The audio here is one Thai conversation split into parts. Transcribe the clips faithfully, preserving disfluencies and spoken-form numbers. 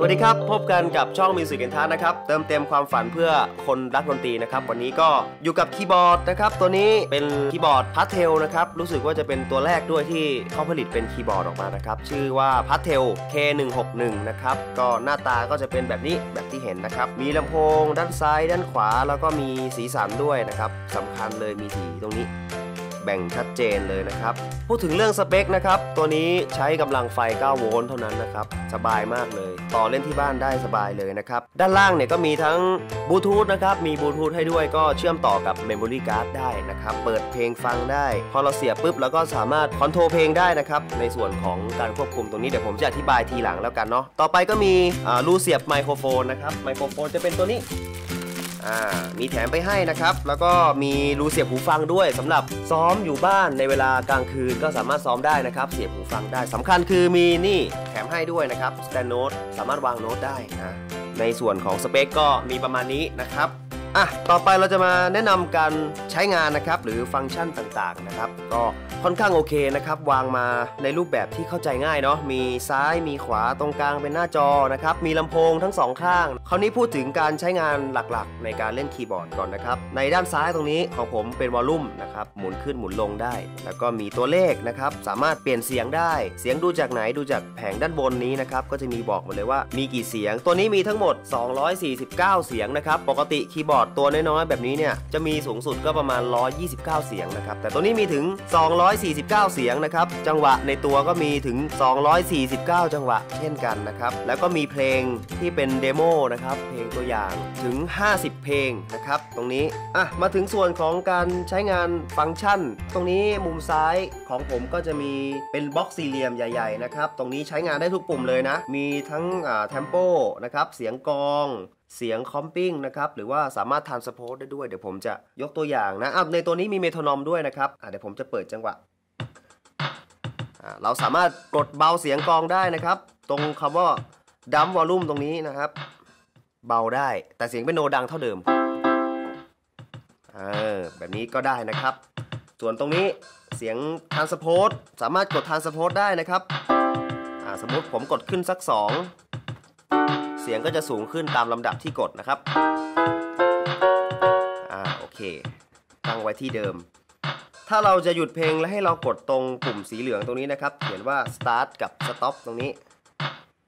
สวัสดีครับพบกันกับช่อง Music Entrance นะครับเติมเต็มความฝันเพื่อคนรักดนตรีนะครับวันนี้ก็อยู่กับคีย์บอร์ดนะครับตัวนี้เป็นคีย์บอร์ดพาสเทลนะครับรู้สึกว่าจะเป็นตัวแรกด้วยที่เขาผลิตเป็นคีย์บอร์ดออกมานะครับชื่อว่าพาสเทล เค หนึ่งหกหนึ่ง นะครับก็หน้าตาก็จะเป็นแบบนี้แบบที่เห็นนะครับมีลำโพงด้านซ้ายด้านขวาแล้วก็มีสีสันด้วยนะครับสำคัญเลยมีสีตรงนี้แบ่งชัดเจนเลยนะครับพูดถึงเรื่องสเปคนะครับตัวนี้ใช้กำลังไฟเก้าโวลต์เท่านั้นนะครับสบายมากเลยต่อเล่นที่บ้านได้สบายเลยนะครับด้านล่างเนี่ยก็มีทั้งบลูทูธนะครับมีบลูทูธให้ด้วยก็เชื่อมต่อกับเมมโมรี่การ์ดได้นะครับเปิดเพลงฟังได้พอเราเสียบปุ๊บแล้วก็สามารถคอนโทรลเพลงได้นะครับในส่วนของการควบคุมตรงนี้เดี๋ยวผมจะอธิบายทีหลังแล้วกันเนาะต่อไปก็มีรูเสียบไมโครโฟนนะครับไมโครโฟนจะเป็นตัวนี้มีแถมไปให้นะครับแล้วก็มีรูเสียบหูฟังด้วยสำหรับซ้อมอยู่บ้านในเวลากลางคืนก็สามารถซ้อมได้นะครับเสียบหูฟังได้สำคัญคือมีนี่แถมให้ด้วยนะครับสแตนด์โน้ตสามารถวางโน้ตได้นะในส่วนของสเปคก็มีประมาณนี้นะครับอ่ะต่อไปเราจะมาแนะนำการใช้งานนะครับหรือฟังก์ชันต่างๆนะครับก็ค่อนข้างโอเคนะครับวางมาในรูปแบบที่เข้าใจง่ายเนาะมีซ้ายมีขวาตรงกลางเป็นหน้าจอนะครับมีลำโพงทั้งสองข้างคราวนี้พูดถึงการใช้งานหลักๆในการเล่นคีย์บอร์ดก่อนนะครับในด้านซ้ายตรงนี้ของผมเป็นวอลลุ่มนะครับหมุนขึ้นหมุนลงได้แล้วก็มีตัวเลขนะครับสามารถเปลี่ยนเสียงได้เสียงดูจากไหนดูจากแผงด้านบนนี้นะครับก็จะมีบอกหมดเลยว่ามีกี่เสียงตัวนี้มีทั้งหมดสองร้อยสี่สิบเก้าเสียงนะครับปกติคีย์บอร์ดตัวน้อยๆแบบนี้เนี่ยจะมีสูงสุดก็ประมาณหนึ่งร้อยยี่สิบเก้าเสียงนะครับแต่ตัวนี้มีถึงสองร้อยสี่สิบเก้าเสียงนะครับจังหวะในตัวก็มีถึงสองร้อยสี่สิบเก้าจังหวะเช่นกันนะครับแล้วก็มีเพลงที่เป็นเดโมนะครับเพลงตัวอย่างถึงห้าสิบเพลงนะครับตรงนี้อ่ะมาถึงส่วนของการใช้งานฟังก์ชันตรงนี้มุมซ้ายของผมก็จะมีเป็นบล็อกสี่เหลี่ยมใหญ่ๆนะครับตรงนี้ใช้งานได้ทุกปุ่มเลยนะมีทั้งอ่าเทมโปนะครับเสียงกลองเสียงคอมปิ้งนะครับหรือว่าสามารถทานสปอร์ตได้ด้วยเดี๋ยวผมจะยกตัวอย่างนะในตัวนี้มีเมโทรนอมด้วยนะครับเดี๋ยวผมจะเปิดจังหวะเราสามารถกดเบาเสียงกลองได้นะครับตรงคำว่าดัมวอลลุ่มตรงนี้นะครับเบาได้แต่เสียงเป็นโนดังเท่าเดิมแบบนี้ก็ได้นะครับส่วนตรงนี้เสียงทานสปอร์ตสามารถกดทานสปอร์ตได้นะครับสมมติผมกดขึ้นสักสองเสียงก็จะสูงขึ้นตามลำดับที่กดนะครับอ่าโอเคตั้งไว้ที่เดิมถ้าเราจะหยุดเพลงและให้เรากดตรงปุ่มสีเหลืองตรงนี้นะครับเขียนว่า start กับ stop ตรงนี้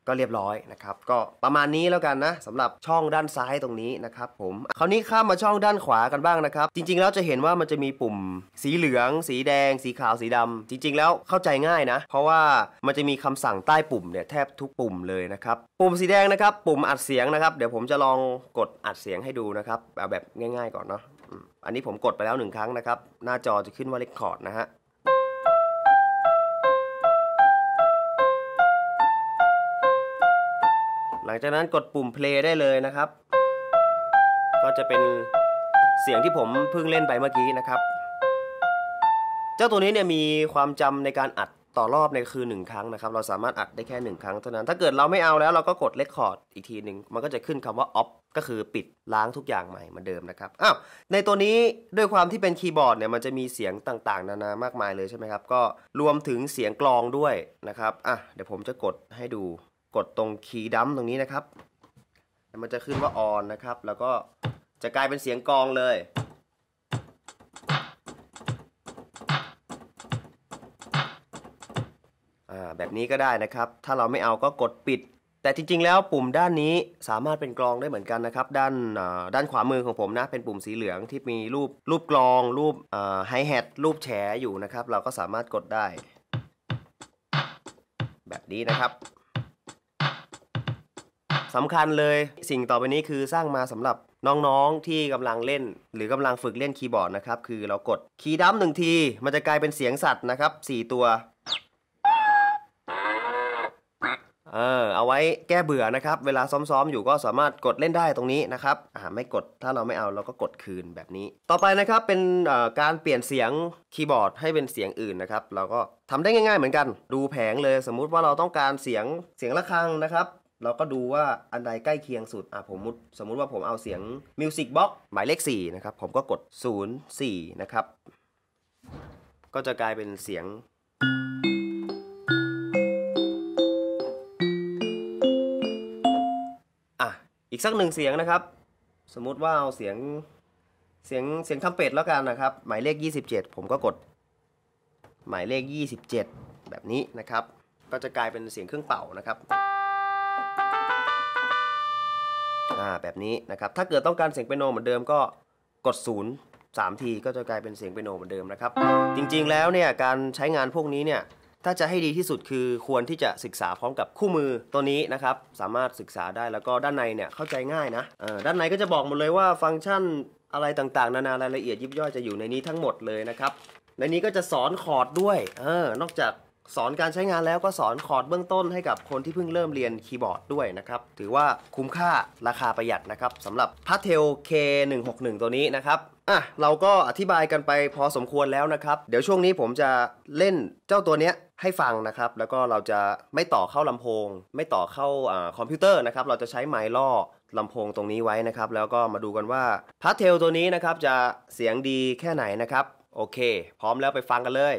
ก็เรียบร้อยนะครับก็ประมาณนี้แล้วกันนะสำหรับช่องด้านซ้ายตรงนี้นะครับผมคราวนี้ข้ามมาช่องด้านขวากันบ้างนะครับจริงๆแล้วจะเห็นว่ามันจะมีปุ่มสีเหลืองสีแดงสีขาวสีดำจริงๆแล้วเข้าใจง่ายนะเพราะว่ามันจะมีคำสั่งใต้ปุ่มเนี่ยแทบทุกปุ่มเลยนะครับปุ่มสีแดงนะครับปุ่มอัดเสียงนะครับเดี๋ยวผมจะลองกดอัดเสียงให้ดูนะครับเอาแบบง่ายๆก่อนเนาะอันนี้ผมกดไปแล้วหนึ่งครั้งนะครับหน้าจอจะขึ้นว่า record นะฮะหลังจากนั้นกดปุ่ม play ได้เลยนะครับก็จะเป็นเสียงที่ผมเพิ่งเล่นไปเมื่อกี้นะครับเจ้าตัวนี้เนี่ยมีความจำในการอัดต่อรอบในคือหนึ่งครั้งนะครับเราสามารถอัดได้แค่หนึ่งครั้งเท่านั้นถ้าเกิดเราไม่เอาแล้วเราก็กด record อีกทีหนึ่งมันก็จะขึ้นคำว่า off ก็คือปิดล้างทุกอย่างใหม่เหมือนเดิมนะครับอ้าวในตัวนี้ด้วยความที่เป็นคีย์บอร์ดเนี่ยมันจะมีเสียงต่างๆนานามากมายเลยใช่ไหมครับก็รวมถึงเสียงกลองด้วยนะครับอ่ะเดี๋ยวผมจะกดให้ดูกดตรงคีย์ดัมตรงนี้นะครับมันจะขึ้นว่าออนนะครับแล้วก็จะกลายเป็นเสียงกลองเลยอ่าแบบนี้ก็ได้นะครับถ้าเราไม่เอาก็กดปิดแต่จริงๆแล้วปุ่มด้านนี้สามารถเป็นกลองได้เหมือนกันนะครับด้านด้านขวามือของผมนะเป็นปุ่มสีเหลืองที่มีรูปรูปกลองรูปไฮแฮทรูปแฉอยู่นะครับเราก็สามารถกดได้แบบนี้นะครับสำคัญเลยสิ่งต่อไปนี้คือสร้างมาสำหรับน้องๆที่กำลังเล่นหรือกำลังฝึกเล่นคีย์บอร์ดนะครับคือเรากดคีย์ดัมหนึ่งทีมันจะกลายเป็นเสียงสัตว์นะครับสี่ตัวเออเอาไว้แก้เบื่อนะครับเวลาซ้อมๆอยู่ก็สามารถกดเล่นได้ตรงนี้นะครับอ่าไม่กดถ้าเราไม่เอาเราก็กดคืนแบบนี้ต่อไปนะครับเป็นการเปลี่ยนเสียงคีย์บอร์ดให้เป็นเสียงอื่นนะครับเราก็ทำได้ง่ายๆเหมือนกันดูแผงเลยสมมุติว่าเราต้องการเสียงเสียงระฆังนะครับเราก็ดูว่าอันใดใกล้เคียงสุดอ่ะผมมุดสมมุติว่าผมเอาเสียง Music Box หมายเลขสี่นะครับผมก็กดศูนย์ สี่นะครับก็จะกลายเป็นเสียง อีกสักหนึ่งเสียงนะครับสมมุติว่าเอาเสียงเสียงเสียงทัมเป็ตแล้วกันนะครับหมายเลขยี่สิบเจ็ดผมก็กดหมายเลขยี่สิบเจ็ดแบบนี้นะครับก็จะกลายเป็นเสียงเครื่องเป่านะครับอ่าแบบนี้นะครับถ้าเกิดต้องการเสียงเปียโนเหมือนเดิมก็กดศูนย์ สามทีก็จะกลายเป็นเสียงเปียโนเหมือนเดิมนะครับจริงๆแล้วเนี่ยการใช้งานพวกนี้เนี่ยถ้าจะให้ดีที่สุดคือควรที่จะศึกษาพร้อมกับคู่มือตัวนี้นะครับสามารถศึกษาได้แล้วก็ด้านในเนี่ยเข้าใจง่ายนะเอ่อด้านในก็จะบอกหมดเลยว่าฟังก์ชันอะไรต่างๆนานารายละเอียดยิบย่อยจะอยู่ในนี้ทั้งหมดเลยนะครับในนี้ก็จะสอนคอร์ดด้วยเออนอกจากสอนการใช้งานแล้วก็สอนคอร์ดเบื้องต้นให้กับคนที่เพิ่งเริ่มเรียนคีย์บอร์ดด้วยนะครับถือว่าคุ้มค่าราคาประหยัดนะครับสำหรับ Pastel เค หนึ่งหกหนึ่ง ตัวนี้นะครับอ่ะเราก็อธิบายกันไปพอสมควรแล้วนะครับเดี๋ยวช่วงนี้ผมจะเล่นเจ้าตัวเนี้ยให้ฟังนะครับแล้วก็เราจะไม่ต่อเข้าลำโพงไม่ต่อเข้าอ่าคอมพิวเตอร์นะครับเราจะใช้ไมค์ล่อลำโพงตรงนี้ไว้นะครับแล้วก็มาดูกันว่า Pastel ตัวนี้นะครับจะเสียงดีแค่ไหนนะครับโอเคพร้อมแล้วไปฟังกันเลย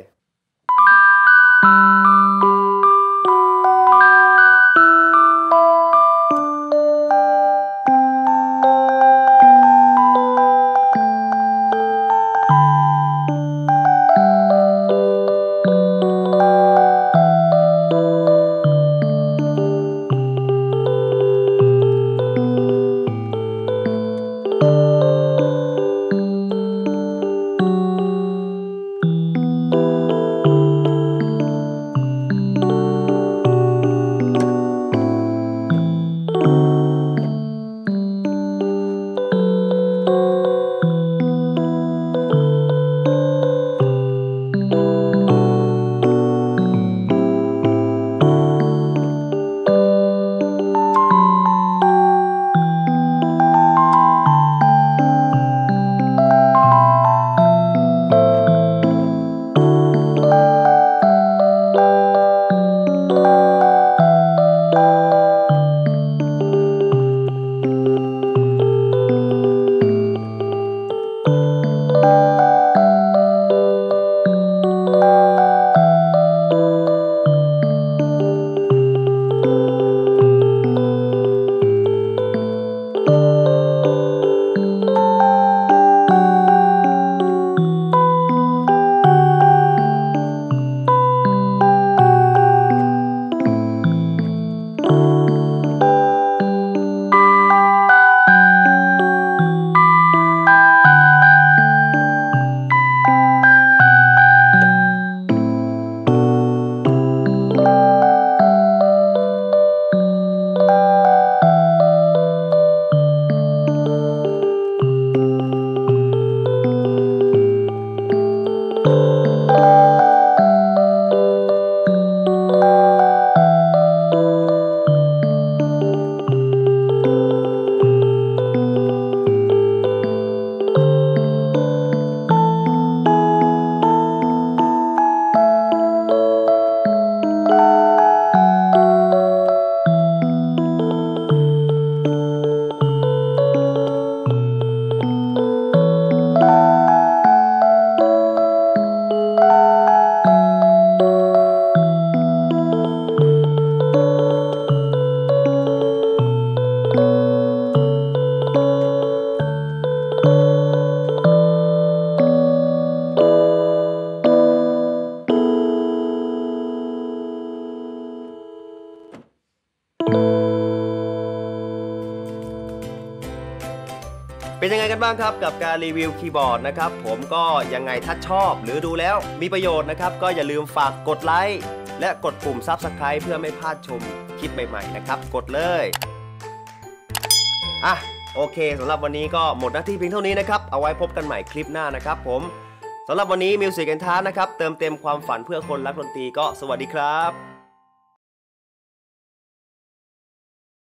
เป็นยังไงกันบ้างครับกับการรีวิวคีย์บอร์ดนะครับผมก็ยังไงถ้าชอบหรือดูแล้วมีประโยชน์นะครับก็อย่าลืมฝากกดไลค์และกดปุ่ม ซับสไครบ์ เพื่อไม่พลาดชมคลิปใหม่ๆนะครับกดเลยอ่ะโอเคสำหรับวันนี้ก็หมดหน้าที่เพียงเท่านี้นะครับเอาไว้พบกันใหม่คลิปหน้านะครับผมสำหรับวันนี้ Music Entrance นะครับเติมเต็มความฝันเพื่อคนรักดนตรีก็สวัสดีครับ